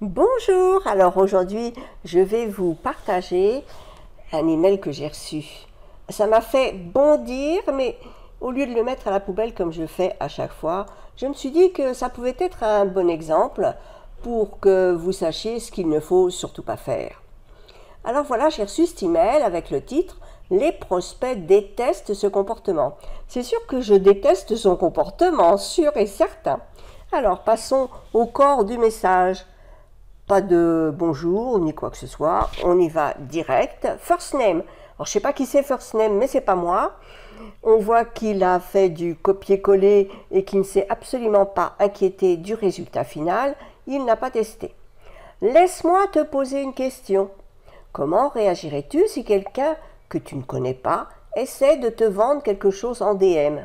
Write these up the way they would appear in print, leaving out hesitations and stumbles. Bonjour, alors aujourd'hui je vais vous partager un email que j'ai reçu. Ça m'a fait bondir, mais au lieu de le mettre à la poubelle comme je fais à chaque fois, je me suis dit que ça pouvait être un bon exemple pour que vous sachiez ce qu'il ne faut surtout pas faire. Alors voilà, j'ai reçu cet email avec le titre « Les prospects détestent ce comportement ». C'est sûr que je déteste son comportement, sûr et certain. Alors passons au corps du message. Pas de bonjour ni quoi que ce soit, on y va direct. First name, alors je sais pas qui c'est first name, mais c'est pas moi. On voit qu'il a fait du copier-coller et qu'il ne s'est absolument pas inquiété du résultat final, il n'a pas testé. Laisse-moi te poser une question. Comment réagirais-tu si quelqu'un que tu ne connais pas essaie de te vendre quelque chose en DM?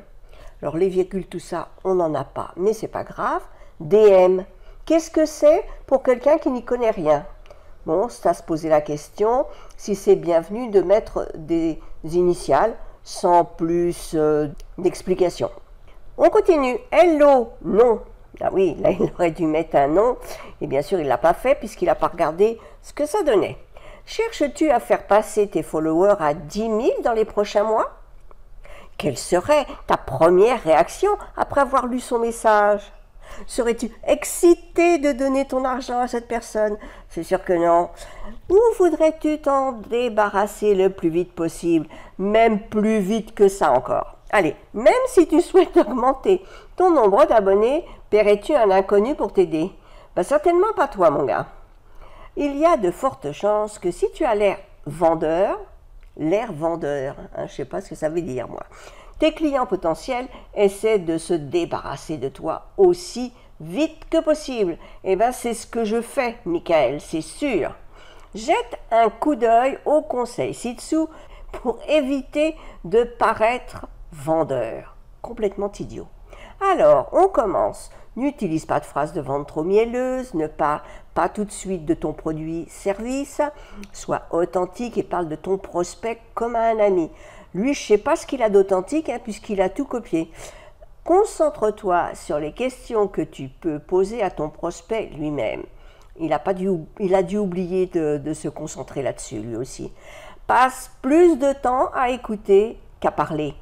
Alors les virgules, tout ça, on n'en a pas, mais c'est pas grave. DM. Qu'est-ce que c'est pour quelqu'un qui n'y connaît rien? Bon, c'est à se poser la question si c'est bienvenu de mettre des initiales sans plus d'explication. On continue. Hello, non. Ah oui, là il aurait dû mettre un nom. Et bien sûr, il ne l'a pas fait puisqu'il n'a pas regardé ce que ça donnait. Cherches-tu à faire passer tes followers à 10 000 dans les prochains mois? Quelle serait ta première réaction après avoir lu son message? Serais-tu excité de donner ton argent à cette personne? C'est sûr que non. Ou voudrais-tu t'en débarrasser le plus vite possible? Même plus vite que ça encore. Allez, même si tu souhaites augmenter ton nombre d'abonnés, paierais-tu un inconnu pour t'aider? Ben, certainement pas toi, mon gars. Il y a de fortes chances que si tu as l'air vendeur, hein, je ne sais pas ce que ça veut dire, moi. Tes clients potentiels essaient de se débarrasser de toi aussi vite que possible. Eh bien, c'est ce que je fais, Michael, c'est sûr. Jette un coup d'œil au conseil ci-dessous pour éviter de paraître vendeur. Complètement idiot. Alors, on commence. N'utilise pas de phrases de vente trop mielleuses, ne parle pas tout de suite de ton produit-service. Sois authentique et parle de ton prospect comme à un ami. Lui, je ne sais pas ce qu'il a d'authentique, hein, puisqu'il a tout copié. Concentre-toi sur les questions que tu peux poser à ton prospect lui-même. Il a dû oublier de se concentrer là-dessus, lui aussi. Passe plus de temps à écouter qu'à parler.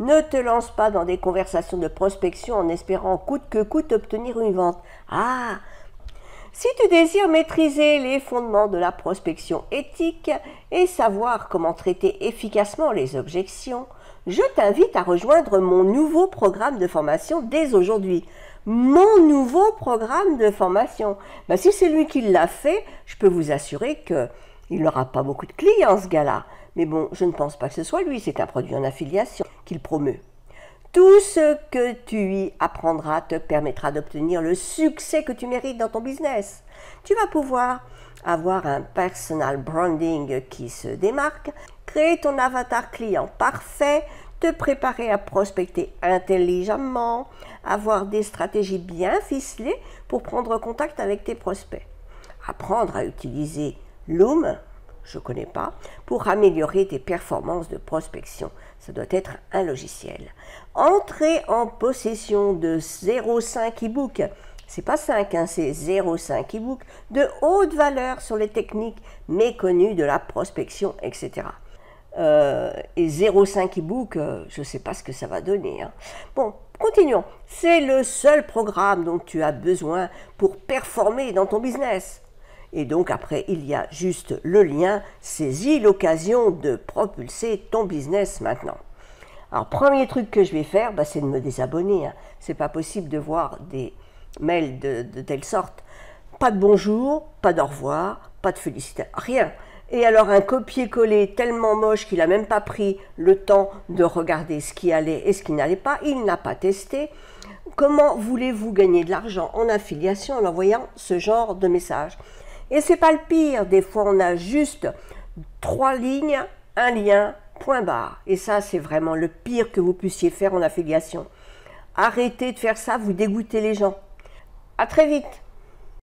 Ne te lance pas dans des conversations de prospection en espérant coûte que coûte obtenir une vente. Ah! Si tu désires maîtriser les fondements de la prospection éthique et savoir comment traiter efficacement les objections, je t'invite à rejoindre mon nouveau programme de formation dès aujourd'hui. Mon nouveau programme de formation. Ben, si c'est lui qui l'a fait, je peux vous assurer qu'il n'aura pas beaucoup de clients, ce gars-là. Mais bon, je ne pense pas que ce soit lui, c'est un produit en affiliation qu'il promeut. Tout ce que tu y apprendras te permettra d'obtenir le succès que tu mérites dans ton business. Tu vas pouvoir avoir un personal branding qui se démarque, créer ton avatar client parfait, te préparer à prospecter intelligemment, avoir des stratégies bien ficelées pour prendre contact avec tes prospects, apprendre à utiliser Loom, je ne connais pas, pour améliorer tes performances de prospection. Ça doit être un logiciel. Entrer en possession de 0,5 e-book, c'est pas 5, hein, c'est 0,5 e-book, de haute valeur sur les techniques méconnues de la prospection, etc. Et 0,5 e-book, je ne sais pas ce que ça va donner. Hein. Bon, continuons. C'est le seul programme dont tu as besoin pour performer dans ton business. Et donc après, il y a juste le lien. Saisis l'occasion de propulser ton business maintenant. Alors, premier truc que je vais faire, bah, c'est de me désabonner. Hein. C'est pas possible de voir des mails de telle sorte. Pas de bonjour, pas d'au revoir, pas de félicitations, rien. Et alors un copier-coller tellement moche qu'il n'a même pas pris le temps de regarder ce qui allait et ce qui n'allait pas. Il n'a pas testé. Comment voulez-vous gagner de l'argent en affiliation en envoyant ce genre de message? Et c'est pas le pire, des fois on a juste 3 lignes, un lien, point barre. Et ça c'est vraiment le pire que vous puissiez faire en affiliation. Arrêtez de faire ça, vous dégoûtez les gens. À très vite.